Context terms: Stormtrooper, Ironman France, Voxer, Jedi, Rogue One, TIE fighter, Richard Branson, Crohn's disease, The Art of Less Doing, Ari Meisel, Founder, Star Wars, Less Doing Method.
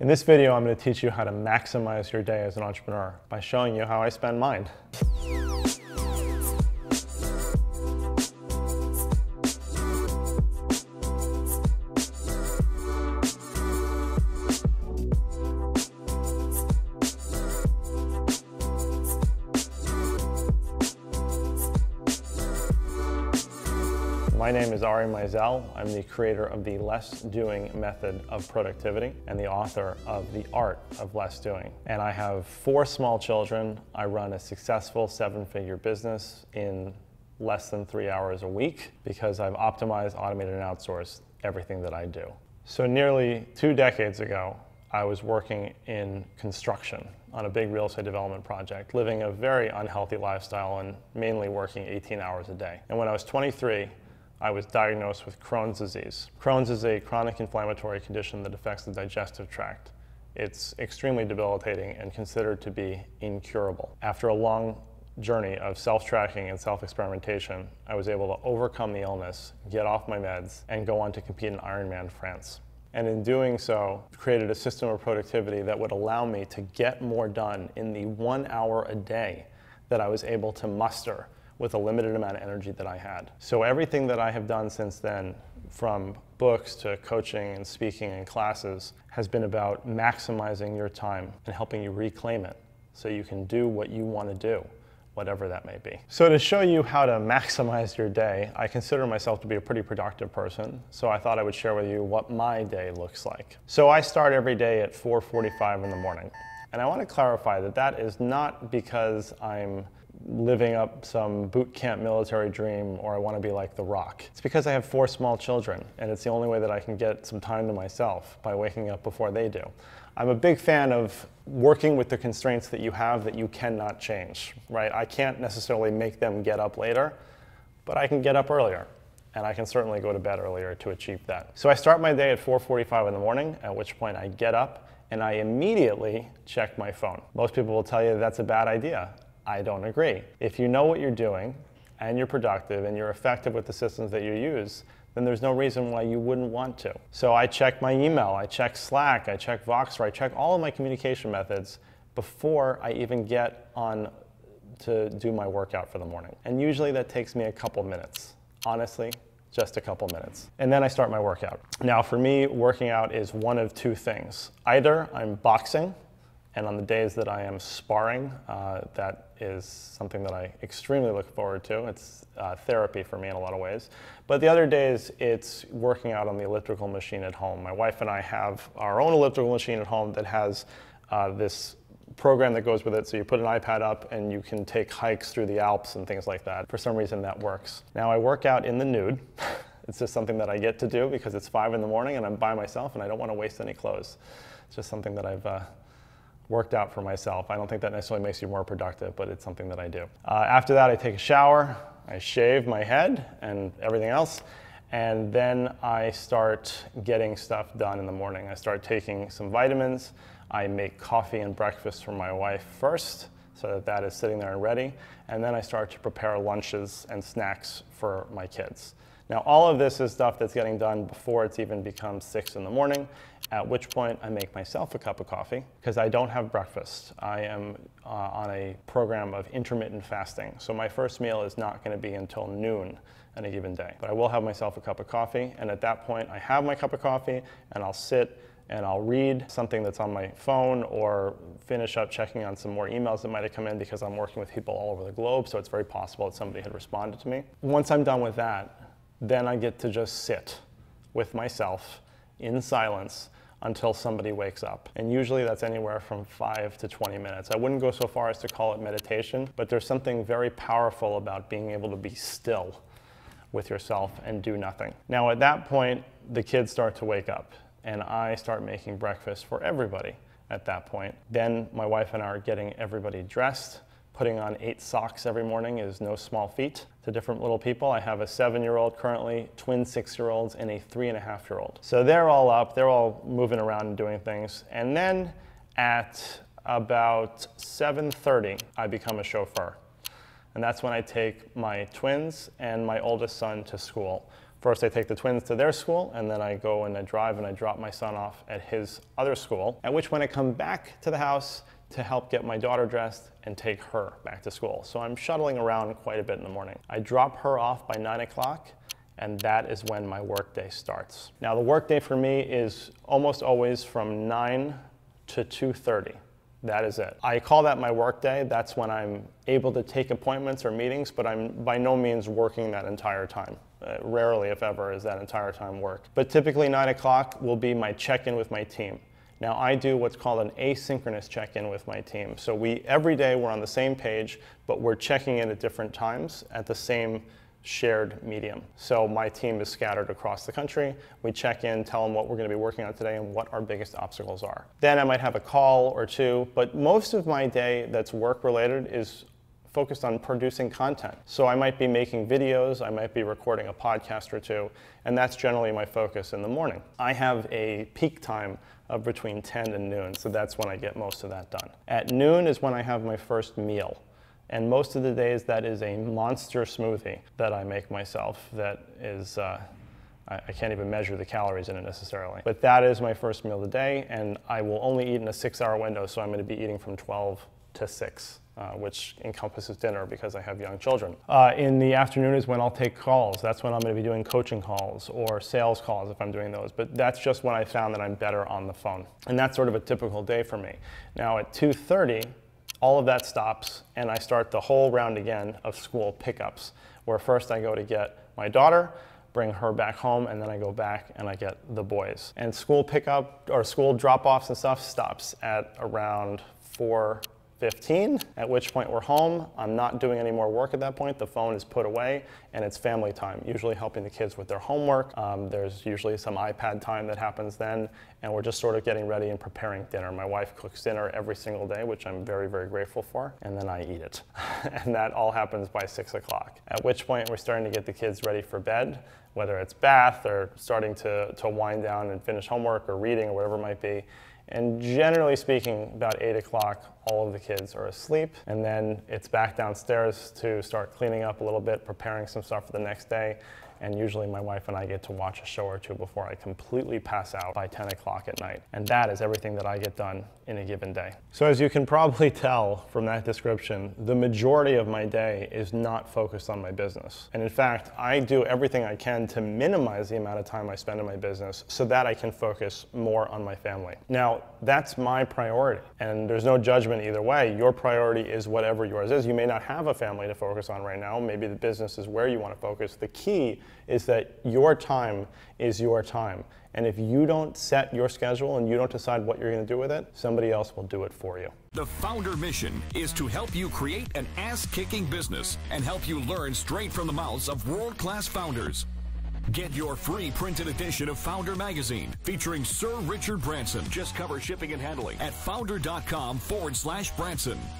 In this video, I'm going to teach you how to maximize your day as an entrepreneur by showing you how I spend mine. My name is Ari Meisel. I'm the creator of the Less Doing Method of Productivity and the author of The Art of Less Doing. And I have 4 small children. I run a successful 7-figure business in less than 3 hours a week because I've optimized, automated, and outsourced everything that I do. So nearly 2 decades ago, I was working in construction on a big real estate development project, living a very unhealthy lifestyle and mainly working 18 hours a day. And when I was 23, I was diagnosed with Crohn's disease. Crohn's is a chronic inflammatory condition that affects the digestive tract. It's extremely debilitating and considered to be incurable. After a long journey of self-tracking and self-experimentation, I was able to overcome the illness, get off my meds, and go on to compete in Ironman France. And in doing so, created a system of productivity that would allow me to get more done in the 1 hour a day that I was able to muster with a limited amount of energy that I had. So everything that I have done since then, from books to coaching and speaking and classes, has been about maximizing your time and helping you reclaim it so you can do what you want to do, whatever that may be. So to show you how to maximize your day, I consider myself to be a pretty productive person, so I thought I would share with you what my day looks like. So I start every day at 4:45 in the morning. And I want to clarify that that is not because I'm living up some boot camp military dream or I want to be like The Rock. It's because I have 4 small children and it's the only way that I can get some time to myself by waking up before they do. I'm a big fan of working with the constraints that you have that you cannot change, right? I can't necessarily make them get up later, but I can get up earlier. And I can certainly go to bed earlier to achieve that. So I start my day at 4:45 in the morning, at which point I get up and I immediately check my phone. Most people will tell you that's a bad idea. I don't agree. If you know what you're doing and you're productive and you're effective with the systems that you use, then there's no reason why you wouldn't want to. So I check my email, I check Slack, I check Voxer, I check all of my communication methods before I even get on to do my workout for the morning. And usually that takes me a couple minutes. Honestly, just a couple minutes. And then I start my workout. Now for me, working out is one of 2 things. Either I'm boxing, and on the days that I am sparring, that is something that I extremely look forward to. It's therapy for me in a lot of ways. But the other days, it's working out on the elliptical machine at home. My wife and I have our own elliptical machine at home that has this program that goes with it. So you put an iPad up and you can take hikes through the Alps and things like that. For some reason, that works. Now I work out in the nude. It's just something that I get to do because it's 5 in the morning and I'm by myself and I don't want to waste any clothes. It's just something that I've worked out for myself. I don't think that necessarily makes you more productive, but it's something that I do. After that, I take a shower, I shave my head and everything else, and then I start getting stuff done in the morning. I start taking some vitamins. I make coffee and breakfast for my wife first, so that is sitting there and ready, and then I start to prepare lunches and snacks for my kids. Now, all of this is stuff that's getting done before it's even become 6 in the morning, at which point I make myself a cup of coffee because I don't have breakfast. I am on a program of intermittent fasting. So my first meal is not going to be until noon on a given day, but I will have myself a cup of coffee. And at that point, I have my cup of coffee and I'll sit and I'll read something that's on my phone or finish up checking on some more emails that might have come in because I'm working with people all over the globe. So it's very possible that somebody had responded to me. Once I'm done with that, then I get to just sit with myself in silence until somebody wakes up. And usually that's anywhere from 5 to 20 minutes. I wouldn't go so far as to call it meditation, but there's something very powerful about being able to be still with yourself and do nothing. Now at that point, the kids start to wake up and I start making breakfast for everybody at that point. Then my wife and I are getting everybody dressed. Putting on 8 socks every morning is no small feat to different little people. I have a 7-year-old currently, twin 6-year-olds, and a 3.5-year-old. So they're all up, they're all moving around and doing things. And then at about 7:30, I become a chauffeur. And that's when I take my twins and my oldest son to school, First, I take the twins to their school, and then I go and I drive and I drop my son off at his other school, at which point I come back to the house to help get my daughter dressed and take her back to school. So I'm shuttling around quite a bit in the morning. I drop her off by 9 o'clock, and that is when my workday starts. Now, the workday for me is almost always from 9 to 2:30. That is it. I call that my workday. That's when I'm able to take appointments or meetings, but I'm by no means working that entire time. Rarely, if ever, is that entire time work. But typically 9 o'clock will be my check-in with my team. Now, I do what's called an asynchronous check-in with my team. So every day we're on the same page, but we're checking in at different times at the same shared medium. So my team is scattered across the country. We check in, tell them what we're going to be working on today and what our biggest obstacles are. Then I might have a call or two, but most of my day that's work-related is focused on producing content. So I might be making videos, I might be recording a podcast or two, and that's generally my focus in the morning. I have a peak time of between 10 and noon, so that's when I get most of that done. At noon is when I have my first meal. And most of the days, that is a monster smoothie that I make myself that is, I can't even measure the calories in it necessarily. But that is my first meal of the day, and I will only eat in a 6-hour window, so I'm gonna be eating from 12 to 6, which encompasses dinner because I have young children. In the afternoon is when I'll take calls. That's when I'm gonna be doing coaching calls or sales calls if I'm doing those, but that's just when I found that I'm better on the phone. And that's sort of a typical day for me. Now at 2:30, all of that stops, and I start the whole round again of school pickups, where first I go to get my daughter, bring her back home, and then I go back and I get the boys. And school pickup or school drop-offs and stuff stops at around 4:15, at which point we're home. I'm not doing any more work at that point. The phone is put away, and it's family time, usually helping the kids with their homework. There's usually some iPad time that happens then, and we're just sort of getting ready and preparing dinner. My wife cooks dinner every single day, which I'm very, very grateful for, and then I eat it. And that all happens by 6 o'clock, at which point we're starting to get the kids ready for bed, whether it's bath or starting to wind down and finish homework or reading or whatever it might be. And generally speaking, about 8 o'clock, all of the kids are asleep. And then it's back downstairs to start cleaning up a little bit, preparing some stuff for the next day. And usually my wife and I get to watch a show or two before I completely pass out by 10 o'clock at night. And that is everything that I get done in a given day. So as you can probably tell from that description, the majority of my day is not focused on my business. And in fact, I do everything I can to minimize the amount of time I spend on my business so that I can focus more on my family. Now, that's my priority. And there's no judgment either way. Your priority is whatever yours is. You may not have a family to focus on right now. Maybe the business is where you want to focus. The key is that your time is your time. And if you don't set your schedule and you don't decide what you're going to do with it, somebody else will do it for you. The Founder mission is to help you create an ass-kicking business and help you learn straight from the mouths of world-class founders. Get your free printed edition of Founder magazine featuring Sir Richard Branson. Just cover shipping and handling at founder.com/Branson.